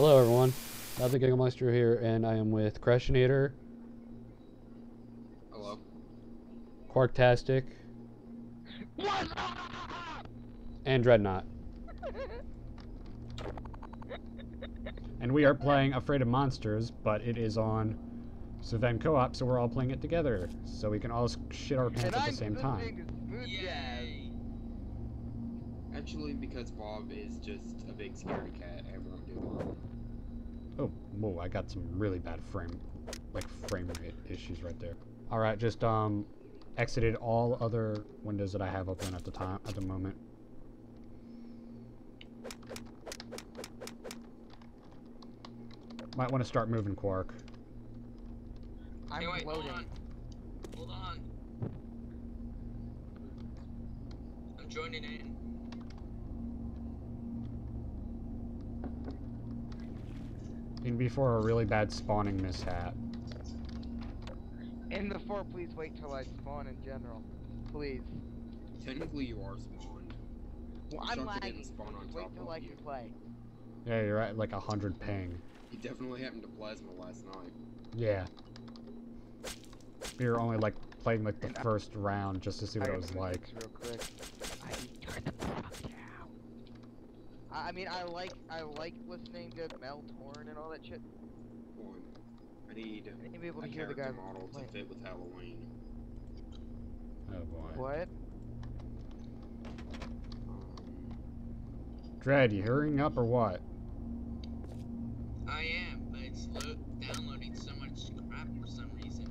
Hello everyone, I'm the Giggle Monster here, and I am with Crashinator. Hello. Quarktastic. And Dreadnought. And we are playing Afraid of Monsters, but it is on Sven Co-op, so we're all playing it together. So we can all shit our pants and at the same time. Yay! Actually, because Bob is just a big scary cat, everyone do Bob. Oh, whoa, I got some really bad frame rate issues right there. Alright, just exited all other windows that I have open at the time, at the moment. Might want to start moving, Quark. I'm loading. Hold on. I'm joining in. And before a really bad spawning mishap. In the fort, please wait till I spawn in general. Please. Technically you are spawned. Well, I'm lagging. Spawn on wait till I can play. Yeah, you're at like 100 ping. You definitely happened to Plasma last night. Yeah. We were only like playing like the first round just to see what it was like. Real quick. I turned the clock down. I mean, I like listening to Mel Tormé and all that shit. I need to be able to hear the guy model to fit with Halloween. Oh boy. What? Dread, you hurrying up or what? I am, but it's downloading so much crap for some reason.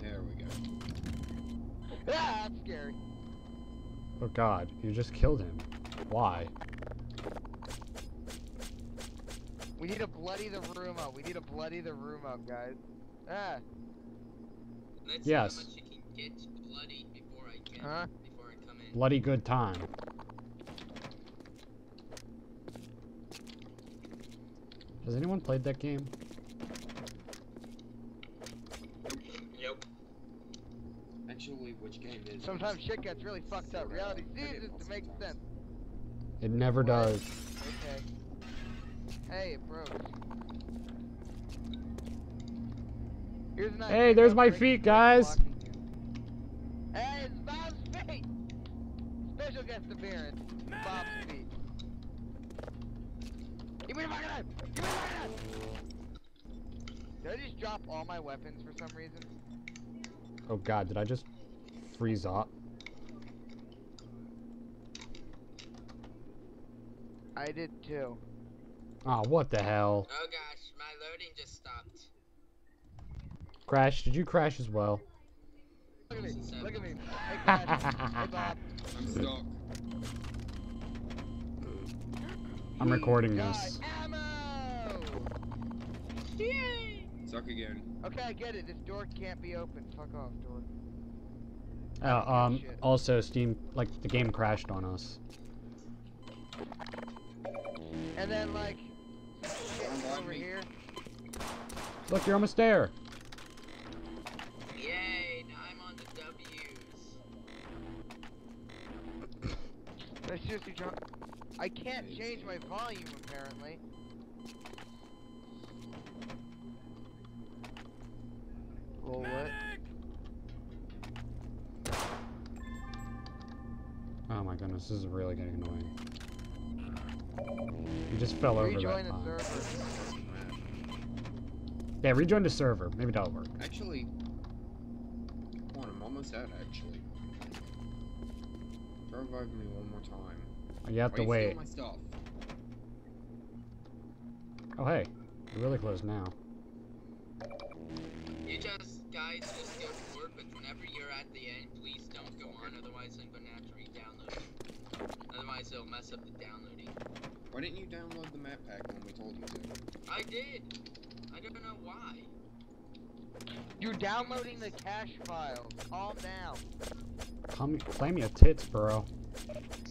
There we go. Ah, that's scary. Oh god, you just killed him. Why? We need to bloody the room up. We need to bloody the room up, guys. Ah. Let's see how much you can get bloody before I get before I come in. Bloody good time. Has anyone played that game? Yep. Actually, which game is it? Sometimes shit gets really fucked up. Reality ceases to make sense. It never does. Okay. Hey, it broke. Hey, there's my feet, guys! Hey, it's Bob's feet! Special guest appearance. Bob's feet. Give me my gun! Give me my gun! Did I just drop all my weapons for some reason? Oh god, did I just freeze up? I did too. Aw, oh, what the hell? Oh gosh, my loading just stopped. Crash, did you crash as well? Look at me, look at me. Hey, Crash. Hey, Bob. I'm stuck. I'm recording this. Yay! Suck again. Okay, I get it. This door can't be open. Fuck off, door. Oh, also, Steam, like, the game crashed on us. And then, like, over here. Look, you're almost there. Yay, now I'm on the W's. That's just a jump. I can't change my volume, apparently. Roll it. Oh my goodness, this is really getting annoying. You just fell over that server. Yeah, rejoin the server. Maybe that'll work. Actually, come on, I'm almost out, actually. Revive me one more time. You have to wait. Oh hey, you're really close now. You guys just go forward, but whenever you're at the end, please don't go on, otherwise I'm gonna have to re-download it. Otherwise it'll mess up the downloading. Why didn't you download the map pack when we told you to? I did! I don't know why. You're downloading the cache files. Calm down. Clam your tits, bro.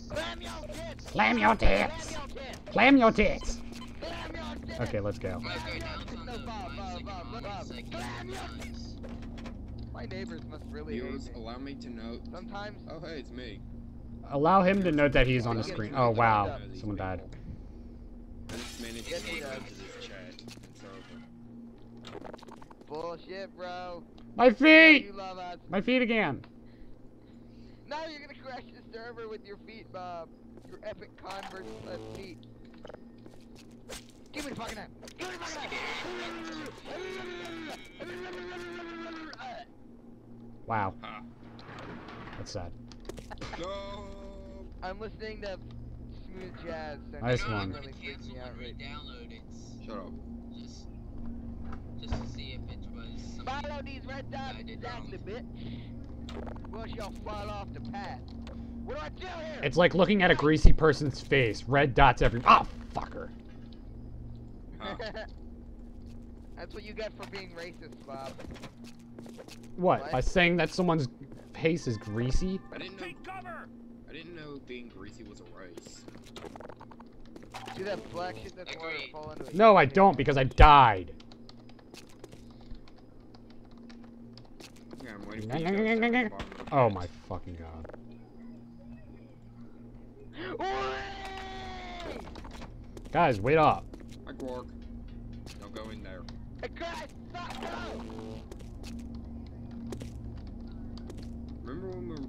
Clam your tits! Clam your tits! Clam your tits! Okay, let's go. My neighbors must really hate me. Allow me to note. Sometimes. Oh hey, it's me. Allow him to note that he's on the screen. Oh wow, someone died. It's me. minutes and he comes to this chat. It's over. Bullshit, bro. My feet! My feet again. Now you're gonna crash the server with your feet, Bob. Your epic Converse left feet. Give me the fucking hand. Give me the fucking hand. Wow. Huh. That's sad. No. I'm listening to smooth jazz. Nice one. Really freaking me out right now. Shut up. Just to see if it was. Follow these red dots exactly, bitch. Or y'all fall off the path. What do I do here? It's like looking at a greasy person's face. Red dots every. Oh, fucker. Huh. That's what you get for being racist, Bob. What? By saying that someone's face is greasy? I didn't know being greasy was a race. Do that black shit that's water fall into it. No, I don't, because I died. Yeah, I'm waiting for oh my fucking god. Guys, wait up. Hi, Quark. Don't go in there. Hey, guys, stop, go! Remember when we were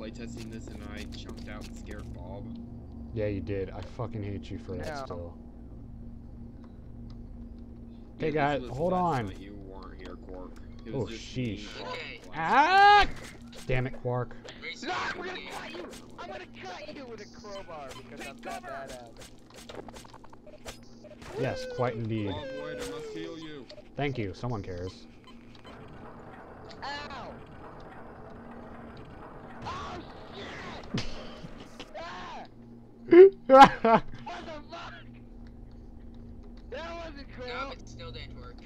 playtesting this and I jumped out and scared Bob? Yeah, you did. I fucking hate you for that still. Hey, guys, hold on. You weren't here, Quark. Oh, sheesh. Okay. Ah! Damn it, Quark. No, I'm gonna cut you! I'm gonna cut you with a crowbar because I'm that bad at it. Yes, quite indeed. Bob, wait, I must heal you. Thank you. Someone cares. Ow! Oh shit! Ah! What the fuck? That wasn't cool. No, it still didn't work.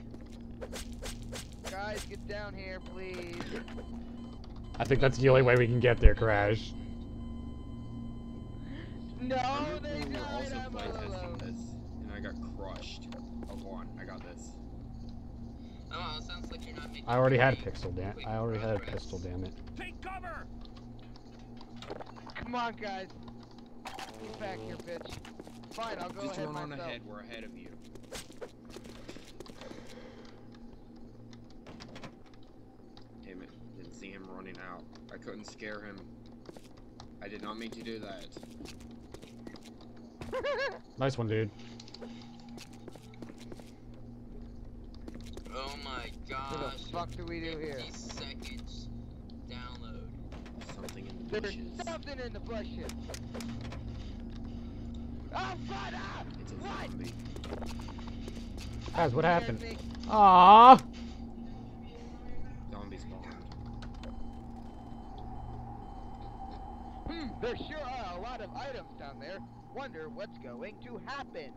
Guys, get down here, please. I think that's the only way we can get there, Crash. No, they died. I'm alone. I got crushed. Oh, go on. I got this. Oh, it sounds like you're not making. I already had a pistol, damn. I already had a pistol, damn it. Take cover! Come on, guys. Get back here, bitch. Fine, I'll go ahead myself. Just run on ahead. We're ahead of you. Damn it! Didn't see him running out. I couldn't scare him. I did not mean to do that. Nice one, dude. Oh my gosh. What the fuck do we do here? 50 seconds. Download. Something in the bushes. There's something in the bushes. Oh, fuck up! It's a zombie. Guys, what happened? Aww. Zombies spawned. Hmm, there sure are a lot of items down there. Wonder what's going to happen.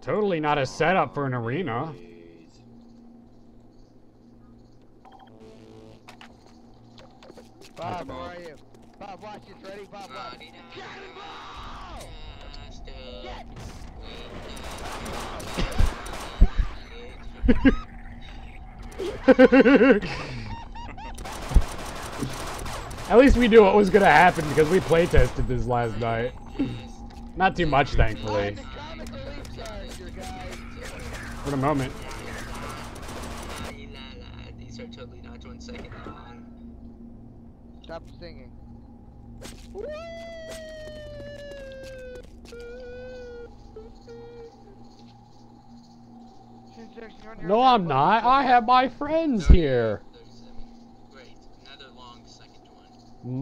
Totally not a setup for an arena. Bob, where are you? Bob, watch this. Ready? Bob, watch. Get At least we knew what was gonna happen because we play tested this last night. Not too much, thankfully. For the moment. These are totally not 1 second long. Stop singing. No, I'm not. I have my friends here. Great. Another long second one.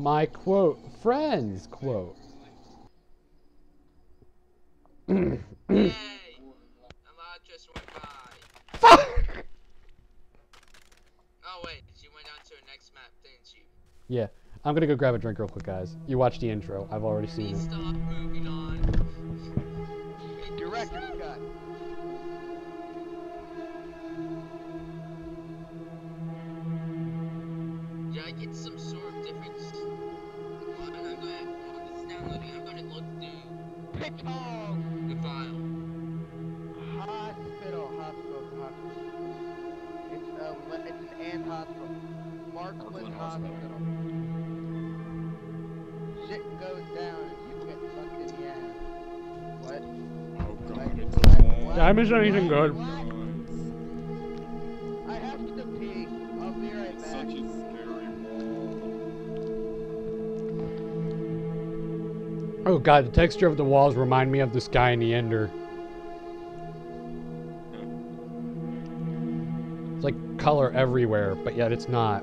My quote, friends quote. Yay! The mod just went by. Fuck! Oh wait, you went on to the next map, didn't you? Yeah, I'm gonna go grab a drink real quick, guys. You watch the intro, I've already seen it. Stop moving on. Director Scott. Yeah, I get some sort of difference. I'm gonna look this downloading, I'm gonna look through. Pickle! It's an and hospital. Markland Hospital. Shit goes down and you get fucked in the ass. What? Oh god, like, it's a Damage not even good. I have to pee. I'll be right back. Such a scary wall. Oh god, the texture of the walls remind me of this guy in the Ender. It's like color everywhere, but yet it's not.